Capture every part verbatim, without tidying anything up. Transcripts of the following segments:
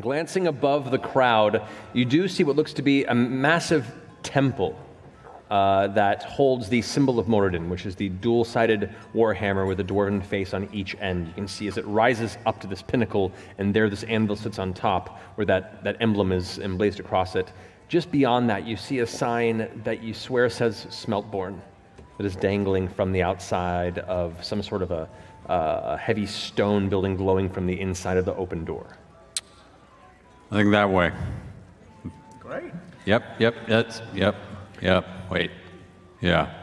Glancing above the crowd, you do see what looks to be a massive temple uh, that holds the symbol of Moradin, which is the dual-sided warhammer with a dwarven face on each end. You can see as it rises up to this pinnacle, and there this anvil sits on top, where that, that emblem is emblazed across it. Just beyond that, you see a sign that you swear says Smeltborn, that is dangling from the outside of some sort of a, uh, a heavy stone building glowing from the inside of the open door. I think that way. Great. Yep, yep, that's, yep, yep, wait, yeah.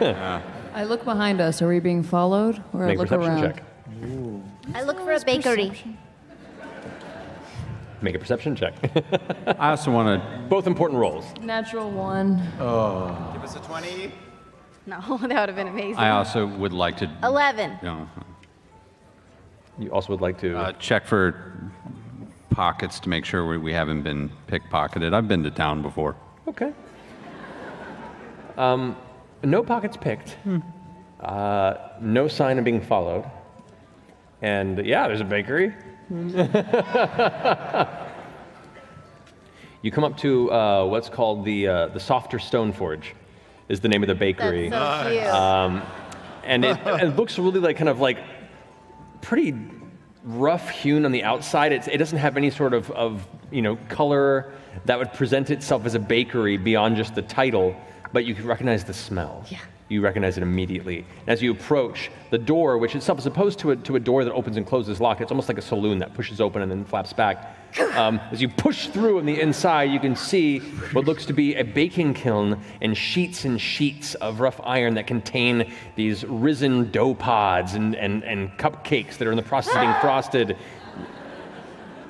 Yeah. I look behind us. Are we being followed? Or Make I look perception around? Check. Ooh. I look for a bakery. Perception. Make a perception check. I also want to... Both important roles. Natural one. Oh. Give us a twenty. No, that would have been amazing. I also would like to... eleven. No. You also would like to... Uh, check for... pockets to make sure we, we haven't been pickpocketed. I've been to town before. Okay. Um, no pockets picked. Hmm. Uh, no sign of being followed. And yeah, there's a bakery. You come up to uh, what's called the uh, the Softer Stoneforge, is the name of the bakery. That's so cute. Um, and it, it looks really like kind of like pretty rough hewn on the outside. It's, it doesn't have any sort of, of, you know, color that would present itself as a bakery beyond just the title, but you can recognize the smell. Yeah. You recognize it immediately. And as you approach the door, which itself is opposed to a, to a door that opens and closes locked, it's almost like a saloon that pushes open and then flaps back. Um, as you push through on the inside, you can see what looks to be a baking kiln and sheets and sheets of rough iron that contain these risen dough pods and, and, and cupcakes that are in the process of being frosted.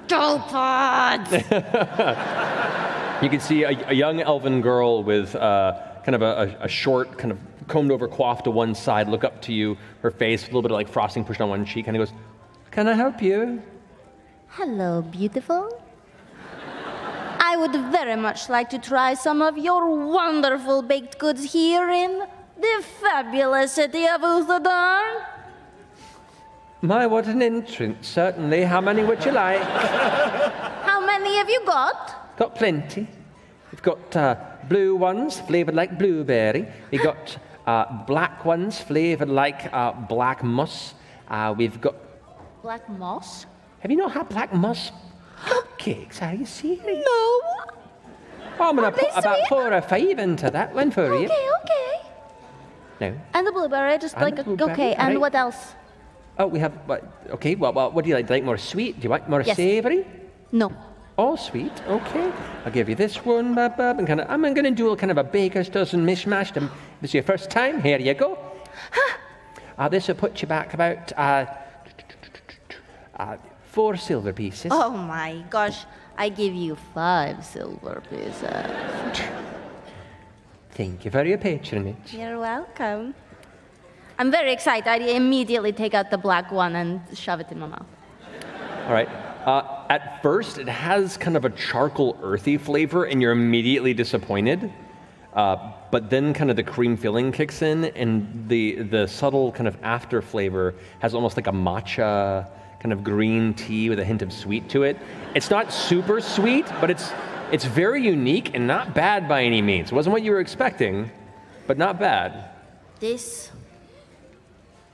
Dough pods! You can see a, a young elven girl with uh, kind of a, a short, kind of combed over coif to one side, look up to you, her face, a little bit of like frosting pushed on one cheek, kind of goes, "Can I help you?" "Hello, beautiful. I would very much like to try some of your wonderful baked goods here in the fabulous city of Uthador." "My, what an entrance, certainly. How many would you like?" "How many have you got?" "Got plenty. We've got uh, blue ones, flavored like blueberry. We've got uh, black ones, flavored like uh, black moss. Uh, we've got..." "Black moss? Have you not had black moss cupcakes? Are you serious?" "No." "Well, I'm going to put about four or five into that one for okay, you." Okay, okay. "No." "And the blueberry, just and like, a, okay, and right. What else?" "Oh, we have, what, okay, well, well, what do you like? Do you like more sweet? Do you like more yes. savory?" "No." "Oh, sweet, okay. I'll give you this one, bub, bub, and kind of, I'm going to do a kind of a baker's dozen mishmash. If it's your first time, here you go. Uh, this will put you back about, uh, uh four silver pieces." "Oh my gosh, I give you five silver pieces." "Thank you for your patronage." "You're welcome." I'm very excited. I immediately take out the black one and shove it in my mouth. All right. Uh, at first, it has kind of a charcoal earthy flavor, and you're immediately disappointed. Uh, but then kind of the cream filling kicks in, and the, the subtle kind of after flavor has almost like a matcha... kind of green tea with a hint of sweet to it. It's not super sweet, but it's it's very unique and not bad by any means. It wasn't what you were expecting, but not bad. This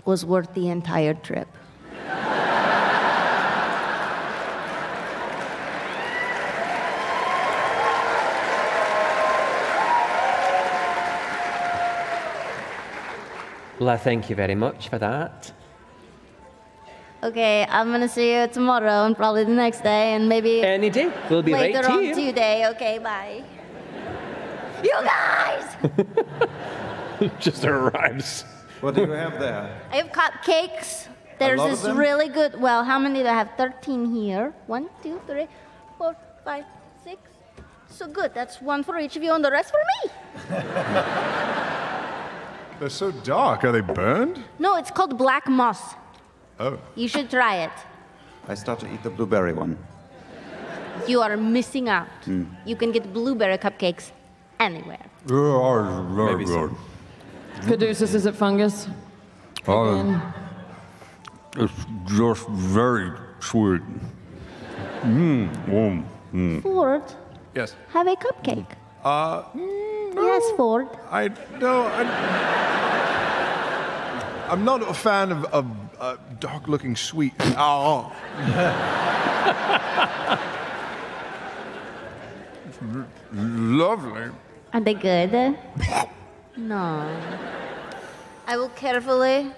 was worth the entire trip. "Well, I thank you very much for that. Okay, I'm gonna see you tomorrow and probably the next day and maybe any day. We'll be later right on today. Okay, bye." "You guys!" Just arrives. What do you have there? I have cupcakes. There's this them? really good. Well, how many do I have? Thirteen here. One, two, three, four, five, six. So good. That's one for each of you, and the rest for me. They're so dark. Are they burned? No, it's called black moss. Oh. You should try it. I start to eat the blueberry one. You are missing out. Mm. You can get blueberry cupcakes anywhere. Maybe so. Caduceus, is it fungus? Uh, it's just very sweet. Mm. Mm. Mm. Fjord. Yes. Have a cupcake. Uh, mm, no, yes, Fjord. I no. I, I'm not a fan of, of uh, dark-looking sweet. Oh. Lovely. Are they good? No. I will carefully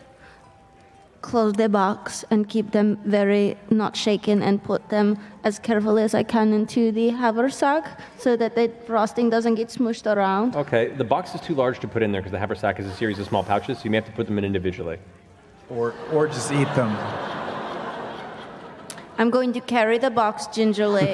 close the box and keep them very not shaken and put them as carefully as I can into the haversack so that the frosting doesn't get smooshed around. Okay, the box is too large to put in there because the haversack is a series of small pouches, so you may have to put them in individually. Or, or just eat them. I'm going to carry the box gingerly.